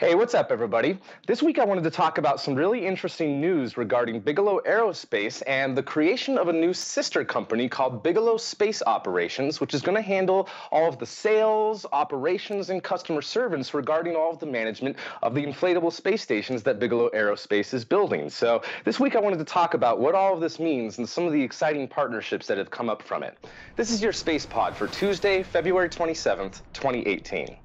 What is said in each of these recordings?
Hey, what's up, everybody? This week I wanted to talk about some really interesting news regarding Bigelow Aerospace and the creation of a new sister company called Bigelow Space Operations, which is going to handle all of the sales, operations, and customer service regarding all of the management of the inflatable space stations that Bigelow Aerospace is building. So this week I wanted to talk about what all of this means and some of the exciting partnerships that have come up from it. This is your Space Pod for Tuesday, February 27th, 2018.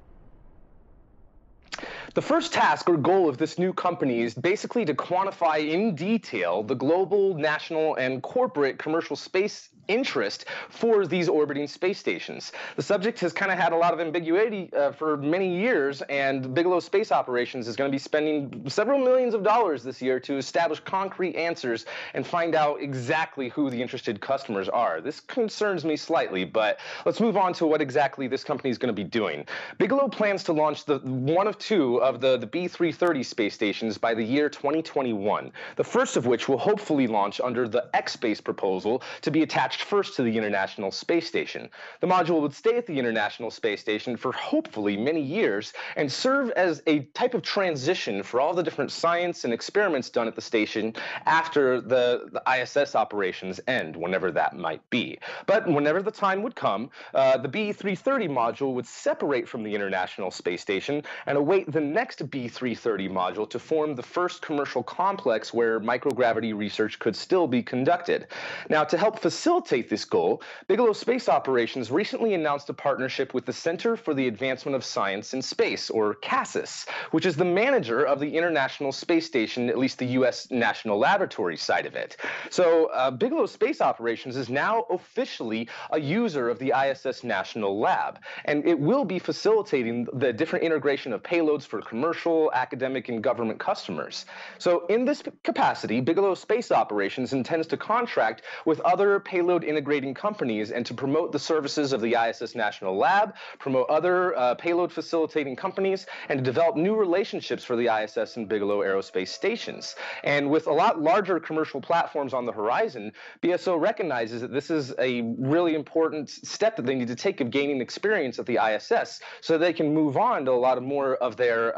The first task or goal of this new company is basically to quantify in detail the global, national, and corporate commercial space interest for these orbiting space stations. The subject has kind of had a lot of ambiguity for many years, and Bigelow Space Operations is going to be spending several millions of dollars this year to establish concrete answers and find out exactly who the interested customers are. This concerns me slightly, but let's move on to what exactly this company is going to be doing. Bigelow plans to launch one of two of the B-330 space stations by the year 2021, the first of which will hopefully launch under the X-Space proposal to be attached first to the International Space Station. The module would stay at the International Space Station for hopefully many years and serve as a type of transition for all the different science and experiments done at the station after the ISS operations end, whenever that might be. But whenever the time would come, the B-330 module would separate from the International Space Station and await the next B-330 module to form the first commercial complex where microgravity research could still be conducted. Now, to help facilitate this goal, Bigelow Space Operations recently announced a partnership with the Center for the Advancement of Science in Space, or CASIS, which is the manager of the International Space Station, at least the U.S. National Laboratory side of it. So Bigelow Space Operations is now officially a user of the ISS National Lab, and it will be facilitating the different integration of payloads for commercial, academic, and government customers. So in this capacity, Bigelow Space Operations intends to contract with other payload integrating companies and to promote the services of the ISS National Lab, promote other payload facilitating companies, and to develop new relationships for the ISS and Bigelow Aerospace stations. And with a lot larger commercial platforms on the horizon, BSO recognizes that this is a really important step that they need to take of gaining experience at the ISS so they can move on to a lot of more of their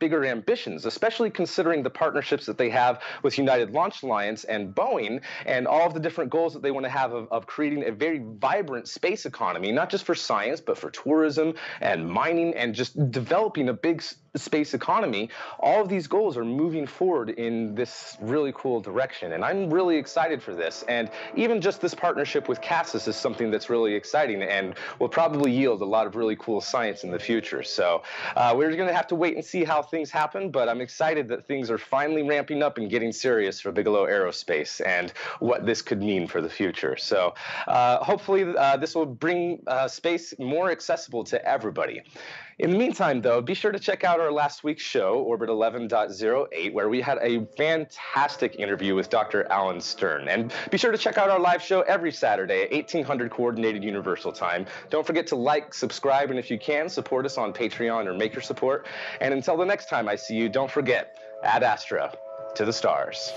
bigger ambitions, especially considering the partnerships that they have with United Launch Alliance and Boeing and all of the different goals that they want to have of creating a very vibrant space economy, not just for science, but for tourism and mining and just developing a big space economy. All of these goals are moving forward in this really cool direction, and I'm really excited for this. And even just this partnership with CASIS is something that's really exciting and will probably yield a lot of really cool science in the future. So we're going to have to wait and see how things happen, but I'm excited that things are finally ramping up and getting serious for Bigelow Aerospace and what this could mean for the future. So hopefully this will bring space more accessible to everybody. In the meantime, though, be sure to check out our last week's show, Orbit 11.08, where we had a fantastic interview with Dr. Alan Stern. And be sure to check out our live show every Saturday at 1800 Coordinated Universal Time. Don't forget to like, subscribe, and if you can, support us on Patreon or Maker Support. And until the next time I see you, don't forget, Ad Astra, to the stars.